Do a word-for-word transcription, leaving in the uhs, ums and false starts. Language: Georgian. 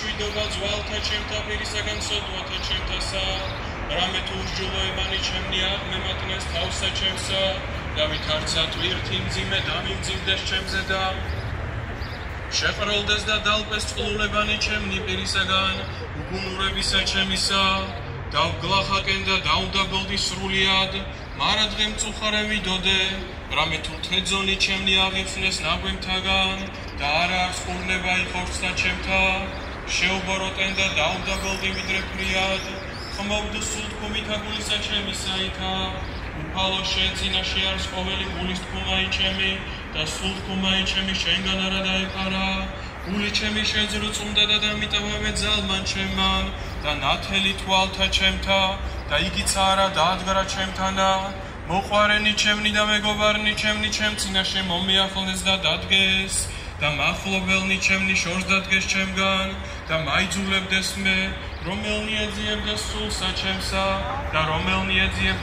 შვიდობა ძვალთა ჩემთა პირისაგან სოდვათა ჩემთასა რამე თუ უსჯულოებანი ჩემნი აღმემატნეს თავსა ჩემსა და ვითარცა თვირთი მძიმე დამიმძიმდეს ჩემზე და შეყროლდეს და დალპეს წყლულებანი ჩემნი პირისაგან უგუნურებისა ჩემისა და ვგლახაკენ და დაუდაბლდი სრულიად მარადღე მწუხარე მიდოდე რამე თუ თეძონი ჩემნი აღიფნეს ნაგვემთაგან და არა აქვს ყურნება იხორცთა ჩემთა შეუბოროტენ და დაუდაბლდი ვიდრე ფრიად ხმობდო სულთქუმითა გულისა ჩემისაითა უფალო შენ წინაშე არის ყოველი გულის თქუმა იჩემი და სულთქუმა იჩემი შენგან არა დაიფარა გული ჩემი შეძრო წუნდა და დამიტოვებე ძალმან ჩემმან და ნათელი თვალთა ჩემთა და იგიც არა დაადგრა ჩემთანა მოყვარენი ჩემნი და მეგობარნი ჩემნი ჩემ წინაშე მომიახლნეს და დადგეს და მახლობელნი ჩემნი შორს დადგეს ჩემგან და მაიძულებდეს მე რომელნი ეძიებდეს სულსა ჩემსა და რომელნი ეძიებდეს